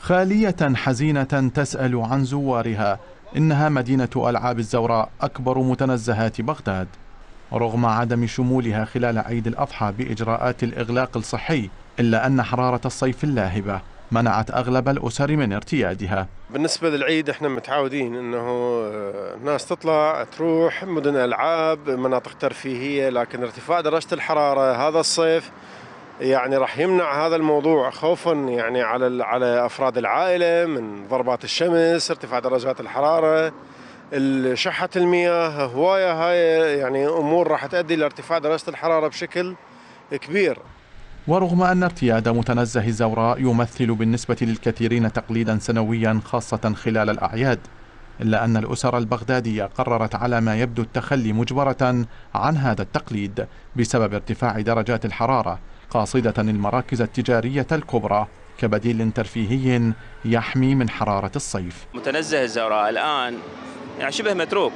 خالية حزينة تسأل عن زوارها. إنها مدينة ألعاب الزوراء أكبر متنزهات بغداد، رغم عدم شمولها خلال عيد الأضحى بإجراءات الإغلاق الصحي، إلا أن حرارة الصيف اللاهبة منعت أغلب الأسر من ارتيادها. بالنسبة للعيد احنا متعودين أنه الناس تطلع تروح مدن ألعاب، مناطق ترفيهية، لكن ارتفاع درجة الحرارة هذا الصيف يعني راح يمنع هذا الموضوع، خوفا يعني على أفراد العائلة من ضربات الشمس، ارتفاع درجات الحرارة، شحة المياه، هواية هاي يعني أمور راح تؤدي لارتفاع درجة الحرارة بشكل كبير. ورغم أن ارتياد متنزه الزوراء يمثل بالنسبة للكثيرين تقليدا سنويا خاصة خلال الأعياد، إلا أن الأسر البغدادية قررت على ما يبدو التخلي مجبرة عن هذا التقليد بسبب ارتفاع درجات الحرارة، قاصدة المراكز التجارية الكبرى كبديل ترفيهي يحمي من حرارة الصيف. متنزه الزوراء الآن يعني شبه متروك،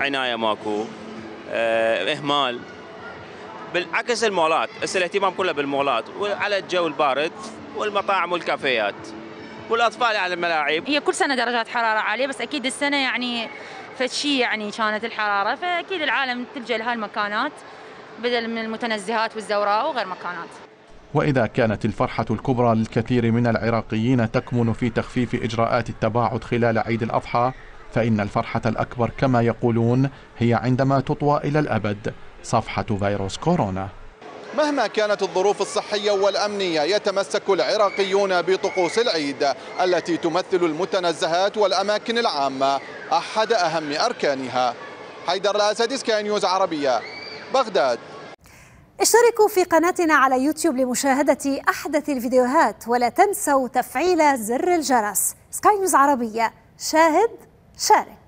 عناية ماكو، إهمال، بالعكس المولات، الاهتمام كله بالمولات وعلى الجو البارد والمطاعم والكافيات والاطفال على الملاعب. هي كل سنه درجات حراره عاليه، بس اكيد السنه يعني فشي يعني كانت الحراره، فاكيد العالم تلجا لهالمكانات بدل من المتنزهات والزوراء وغير مكانات. واذا كانت الفرحه الكبرى للكثير من العراقيين تكمن في تخفيف اجراءات التباعد خلال عيد الاضحى، فان الفرحه الاكبر كما يقولون هي عندما تطوى الى الابد صفحة فيروس كورونا. مهما كانت الظروف الصحية والأمنية يتمسك العراقيون بطقوس العيد التي تمثل المتنزهات والأماكن العامة أحد أهم أركانها. حيدر الأسدي، سكاي نيوز عربية، بغداد. اشتركوا في قناتنا على يوتيوب لمشاهدة أحدث الفيديوهات، ولا تنسوا تفعيل زر الجرس. سكاي نيوز عربية، شاهد شارك.